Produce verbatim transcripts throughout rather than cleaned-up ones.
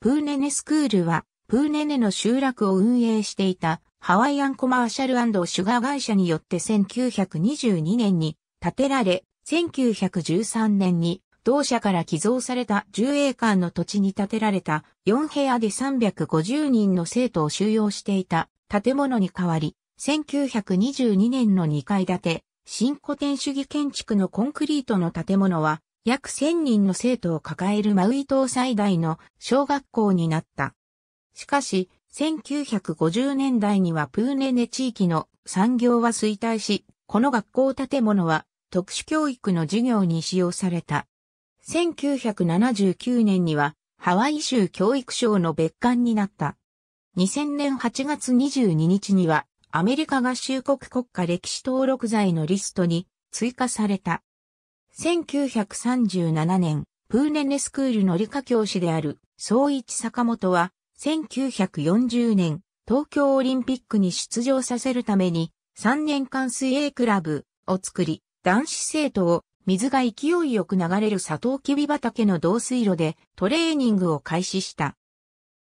プーネネスクールは、プーネネの集落を運営していたハワイアンコマーシャル&シュガー会社によってせんきゅうひゃくにじゅうにねんに建てられ、せんきゅうひゃくじゅうさんねんに同社から寄贈されたじゅうエーカーの土地に建てられたよんへやでさんびゃくごじゅうにんの生徒を収容していた建物に代わり、せんきゅうひゃくにじゅうにねんのにかいだて、新古典主義建築のコンクリートの建物は、約せんにんの生徒を抱えるマウイ島最大の小学校になった。しかし、せんきゅうひゃくごじゅうねんだいにはプーネネ地域の産業は衰退し、この学校建物は特殊教育の授業に使用された。せんきゅうひゃくななじゅうきゅうねんにはハワイ州教育省の別館になった。にせんねんはちがつにじゅうににちには、アメリカ合衆国国家歴史登録財のリストに追加された。せんきゅうひゃくさんじゅうななねん、プーネネスクールの理科教師である宗一坂本は、せんきゅうひゃくよんじゅうねん、東京オリンピックに出場させるために、さんねんかん水泳クラブを作り、男子生徒を水が勢いよく流れるサトウキビ畑の導水路でトレーニングを開始した。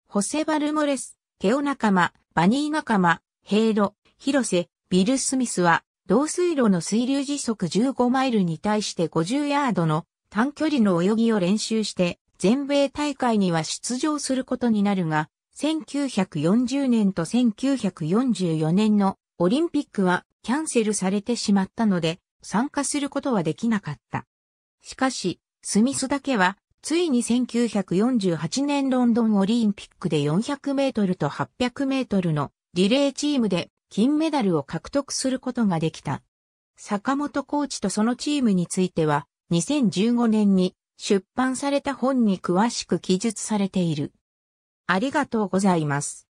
ホセ・バルモレス、ケオ仲間、バニー仲間、ヘイロ、広瀬、ビル・スミスは、導水路の水流時速じゅうごマイルに対してごじゅうヤードの短距離の泳ぎを練習して、全米大会には出場することになるが、せんきゅうひゃくよんじゅうねんとせんきゅうひゃくよんじゅうよねんのオリンピックはキャンセルされてしまったので、参加することはできなかった。しかし、スミスだけは、ついにせんきゅうひゃくよんじゅうはちねんロンドンオリンピックでよんひゃくメートルとはっぴゃくメートルのリレーチームで金メダルを獲得することができた。坂本コーチとそのチームについてはにせんじゅうごねんに出版された本に詳しく記述されている。ありがとうございます。